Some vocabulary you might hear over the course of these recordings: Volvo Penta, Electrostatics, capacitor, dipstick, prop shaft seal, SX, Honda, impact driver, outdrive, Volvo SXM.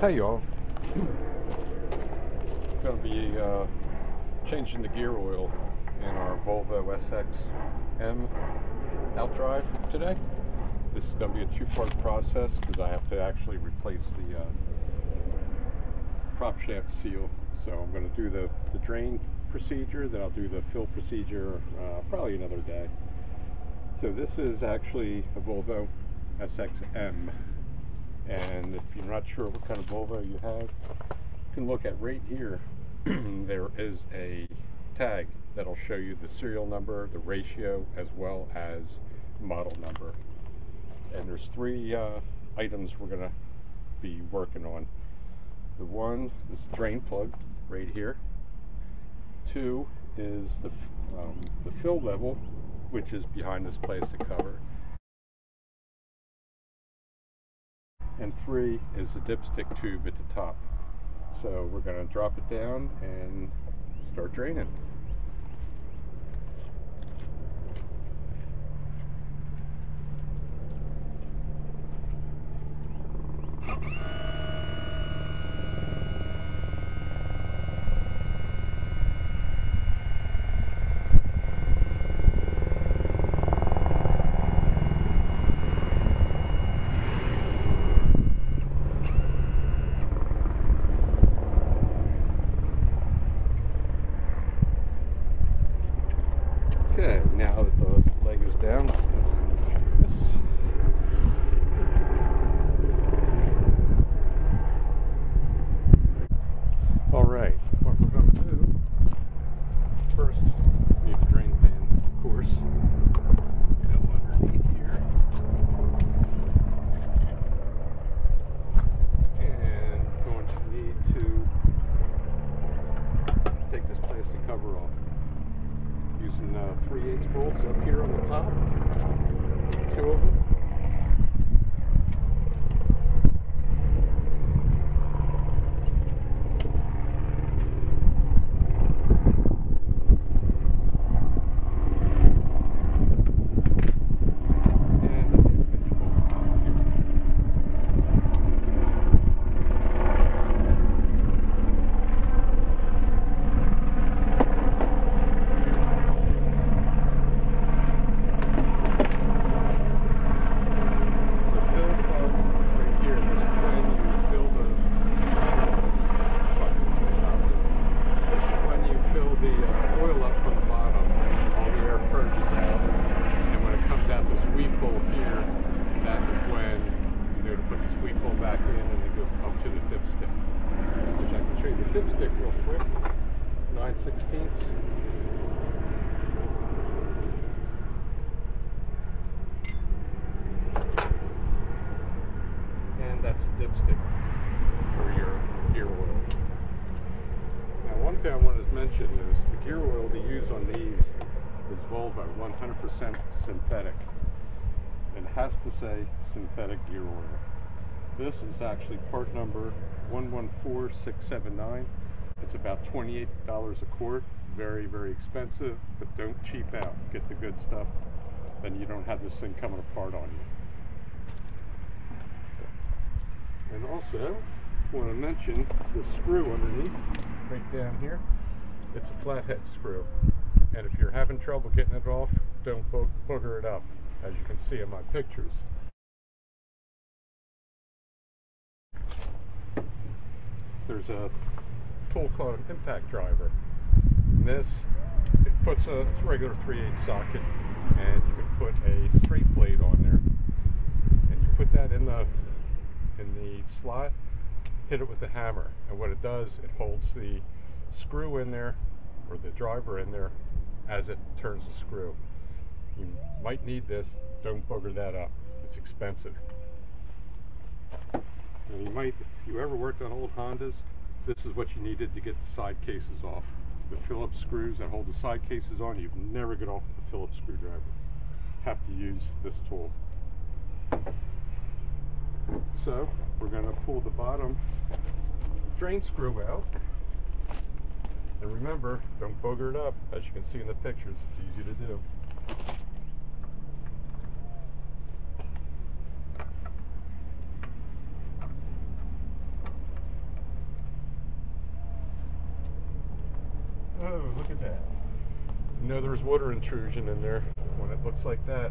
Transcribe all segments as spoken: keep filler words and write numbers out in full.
Hey y'all, going to be uh, changing the gear oil in our Volvo S X M outdrive today. This is going to be a two-part process because I have to actually replace the uh, prop shaft seal. So I'm going to do the, the drain procedure, then I'll do the fill procedure uh, probably another day. So this is actually a Volvo S X M. And if you're not sure what kind of Volvo you have, you can look at right here. There is a tag that'll show you the serial number, the ratio, as well as model number. And there's three uh, items we're going to be working on. The one is the drain plug right here. Two is the, um, the fill level, which is behind this plastic cover. And three is the dipstick tube at the top. So we're going to drop it down and start draining. Okay, now that the leg is down, let's check this. Alright, what we're going to do, first, we need the drain pan, of course. Go underneath here. And we're going to need to take this plastic cover off. Using uh, three eighths bolts up here on the top, two of them. Dipstick real quick, nine sixteenths. And that's the dipstick for your gear oil. Now one thing I wanted to mention is the gear oil they use on these is Volvo, one hundred percent synthetic. It has to say synthetic gear oil. This is actually part number one one four six seven nine. It's about twenty-eight dollars a quart. Very, very expensive, but don't cheap out. Get the good stuff, then you don't have this thing coming apart on you. And also, I want to mention the screw underneath, right down here. It's a flathead screw. And if you're having trouble getting it off, don't bo booger it up, as you can see in my pictures. There's a tool called an impact driver. And this, it puts a, it's a regular three eighths socket, and you can put a straight blade on there. And you put that in the in the slot, hit it with a hammer, and what it does, it holds the screw in there, or the driver in there, as it turns the screw. You might need this. Don't booger that up. It's expensive. And you might, if you ever worked on old Hondas, this is what you needed to get the side cases off. The Phillips screws that hold the side cases on, you can never get off with the Phillips screwdriver. Have to use this tool. So, we're going to pull the bottom drain screw out. And remember, don't booger it up. As you can see in the pictures, it's easy to do. know there's water intrusion in there. When it looks like that,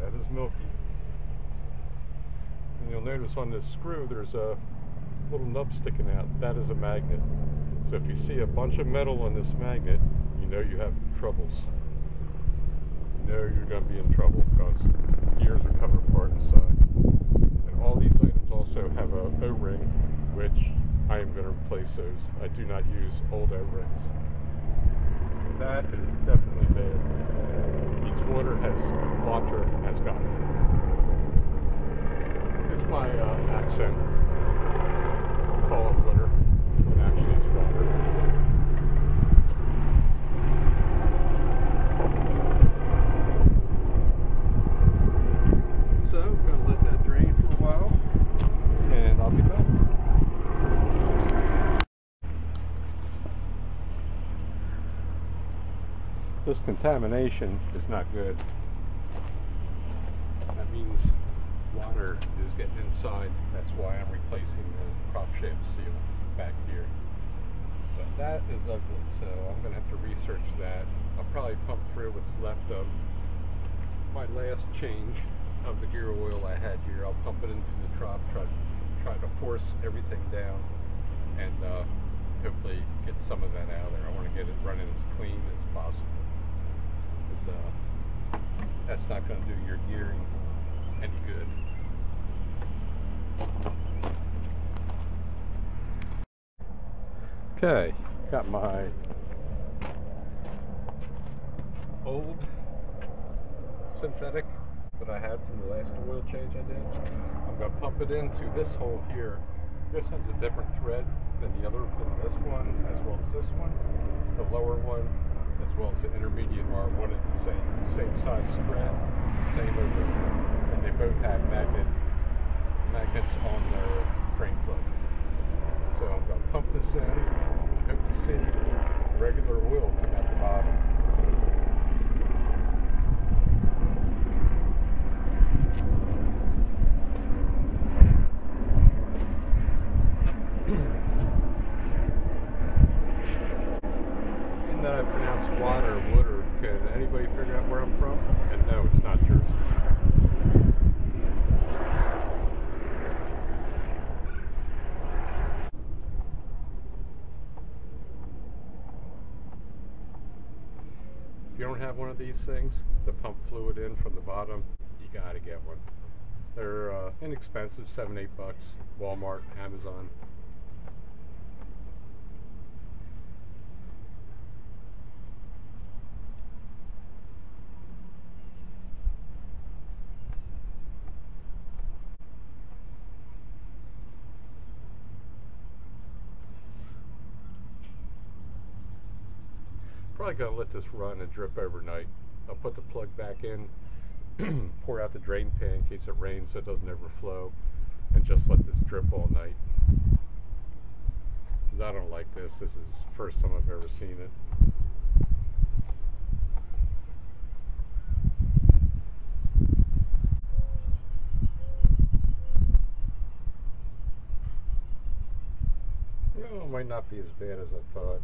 that is milky. And you'll notice on this screw there's a little nub sticking out. That is a magnet. So if you see a bunch of metal on this magnet, you know you have troubles. You know you're going to be in trouble because gears are covered apart inside. And all these items also have an O-ring, which I am going to replace those. I do not use old O-rings. So that is definitely bad. Each water has water has got it. It's my uh, accent. Call it water. But actually, it's water. This contamination is not good. That means water is getting inside. That's why I'm replacing the prop shaft seal back here. But that is ugly, so I'm going to have to research that. I'll probably pump through what's left of my last change of the gear oil I had here. I'll pump it into the trough, try, try to force everything down, and uh, hopefully get some of that out of there. I want to get it running as clean as possible. Uh, that's not going to do your gearing any good. Okay, got my old synthetic that I had from the last oil change I did. I'm going to pump it into this hole here. This has a different thread than the other, than this one, as well as this one, the lower one, as well as the intermediate are one of the same, same size spread, same over, and they both have magnet magnets on their drain plug. So I'm going to pump this in. I hope to see regular oil come out the bottom. Water, water. Could anybody figure out where I'm from? And no, it's not Jersey. If you don't have one of these things to pump fluid in from the bottom, you gotta get one. They're uh, inexpensive, seven, eight bucks. Walmart, Amazon. Probably gonna let this run and drip overnight. I'll put the plug back in, pour out the drain pan in case it rains so it doesn't overflow, and just let this drip all night. Because I don't like this. This is the first time I've ever seen it. Well, it might not be as bad as I thought.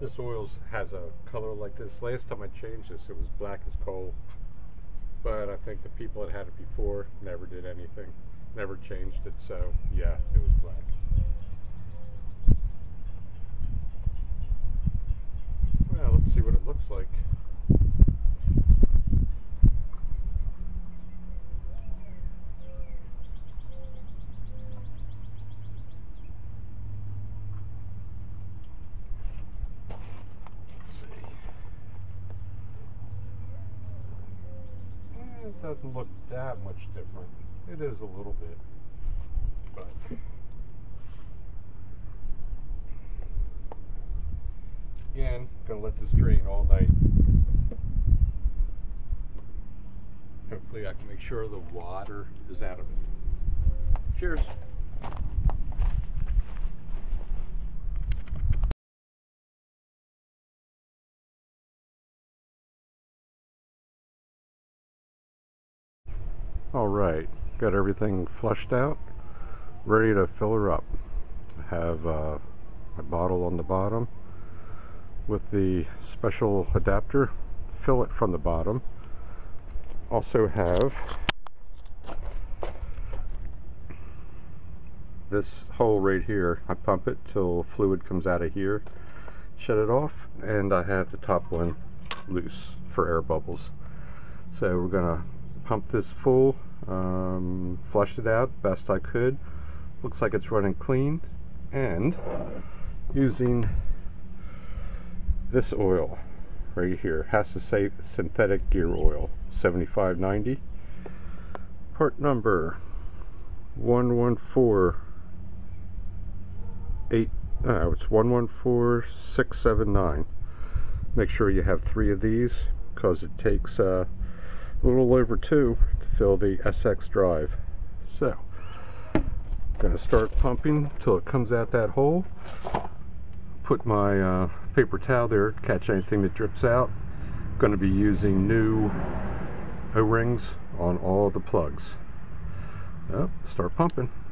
This oil has a color like this. Last time I changed this, it was black as coal. But I think the people that had it before never did anything, never changed it. So yeah, it was black. Well, let's see what it looks like. It doesn't look that much different. It is a little bit, but again, gonna let this drain all night. Hopefully I can make sure the water is out of it. Cheers. Alright, got everything flushed out, ready to fill her up. I have uh, my bottle on the bottom with the special adapter, fillet from the bottom. Also have this hole right here. I pump it till fluid comes out of here, shut it off, and I have the top one loose for air bubbles. So we're gonna pump this full, um, flushed it out best I could. Looks like it's running clean, and using this oil right here, has to say synthetic gear oil, seventy-five ninety, part number one one four eight, no, it's one one four six seven nine. Make sure you have three of these, because it takes uh, a little over two to fill the S X drive. So going to start pumping till it comes out that hole. Put my uh, paper towel there to catch anything that drips out. Going to be using new O-rings on all the plugs. Yep, start pumping.